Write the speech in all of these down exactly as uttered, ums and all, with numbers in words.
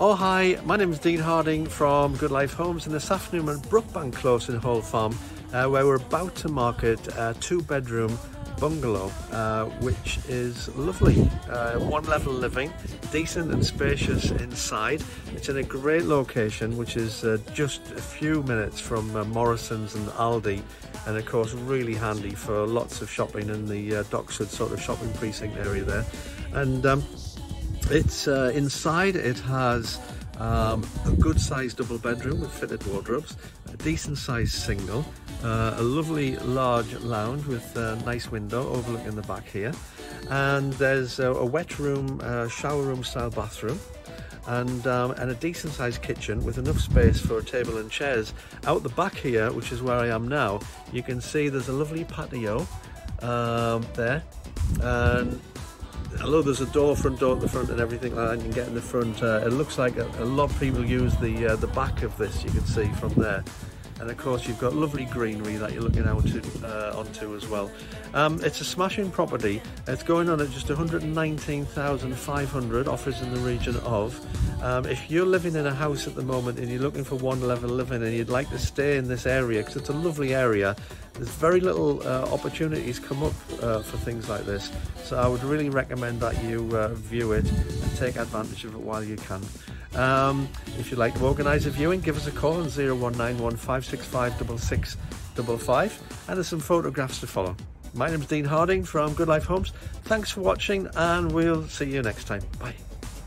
Oh hi, my name is Dean Harding from Good Life Homes, and this afternoon we're at Brookbank Close in Hall Farm, uh, where we're about to market a two-bedroom bungalow, uh, which is lovely. Uh, one-level living, decent and spacious inside. It's in a great location, which is uh, just a few minutes from uh, Morrison's and Aldi, and of course really handy for lots of shopping in the uh, Doxford sort of shopping precinct area there. And um, it's uh, inside. It has um, a good-sized double bedroom with fitted wardrobes, a decent-sized single. Uh, a lovely large lounge with a nice window overlooking the back here, and there's a, a wet room, uh, shower room style bathroom, and, um, and a decent sized kitchen with enough space for a table and chairs. Out the back here, which is where I am now, you can see there's a lovely patio um, there, and although there's a door, front door at the front and everything like that, and you can get in the front. Uh, it looks like a, a lot of people use the, uh, the back of this, you can see from there. And of course you've got lovely greenery that you're looking out to, uh, onto as well. Um, it's a smashing property. It's going on at just one hundred nineteen thousand five hundred, offers in the region of. Um, if you're living in a house at the moment and you're looking for one level living and you'd like to stay in this area, because it's a lovely area, there's very little uh, opportunities come up uh, for things like this. So I would really recommend that you uh, view it and take advantage of it while you can. Um, if you'd like to organise a viewing, give us a call on oh one nine one, five six five, six six five five, and there's some photographs to follow. My name's Dean Harding from Good Life Homes. Thanks for watching, and we'll see you next time. Bye.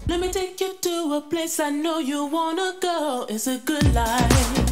Let me take you to a place I know you wanna go. It's a good life.